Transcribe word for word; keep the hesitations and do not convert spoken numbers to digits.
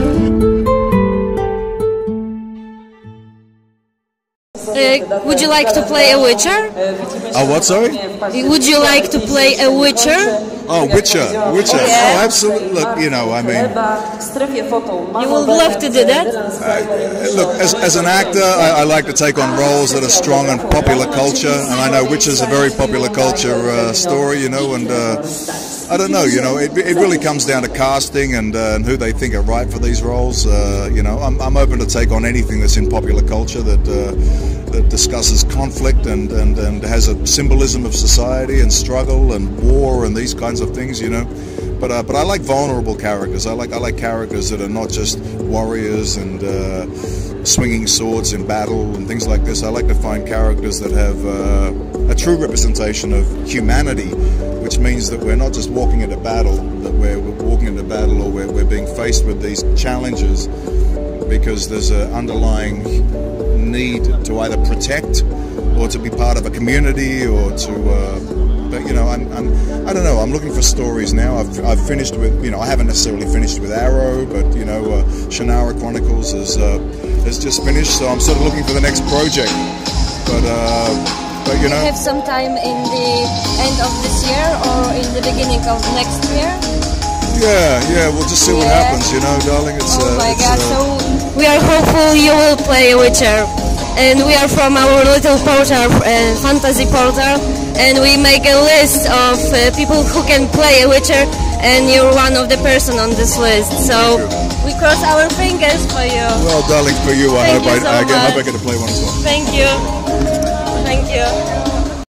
Uh, would you like to play a Witcher? A what, sorry? Would you like to play a Witcher? Oh, Witcher, Witcher. Yeah. Oh, absolutely. Look, you know, I mean... You would love to do that? Uh, look, as, as an actor, I, I like to take on roles that are strong in popular culture, and I know Witcher's a very popular culture uh, story, you know, and uh, I don't know, you know, it, it really comes down to casting and, uh, and who they think are right for these roles. Uh, you know, I'm, I'm open to take on anything that's in popular culture that uh, that discusses conflict and, and, and has a symbolism of society and struggle and war and these kinds of things, you know, but uh, but I like vulnerable characters. I like I like characters that are not just warriors and uh, swinging swords in battle and things like this. I like to find characters that have uh, a true representation of humanity, which means that we're not just walking into battle, that we're, we're walking into battle or we're, we're being faced with these challenges because there's an underlying need to either protect or to be part of a community or to. Uh, But, you know, I'm, I'm, I don't know, I'm looking for stories now. I've, I've finished with, you know, I haven't necessarily finished with Arrow, but, you know, uh, Shannara Chronicles has, uh, has just finished, so I'm sort of looking for the next project. But, uh, but you know... Do you have some time in the end of this year or in the beginning of next year? Yeah, yeah, we'll just see yeah. what happens, you know, darling. It's, oh uh, my it's, God, uh, so we are hopeful you will play Witcher. And we are from our little portal, uh, fantasy portal. And we make a list of uh, people who can play a Witcher, and you're one of the person on this list. So we cross our fingers for you. Well, darling, for you, I, hope, you I, so I, I hope I get to play one as well. Thank you. Thank you.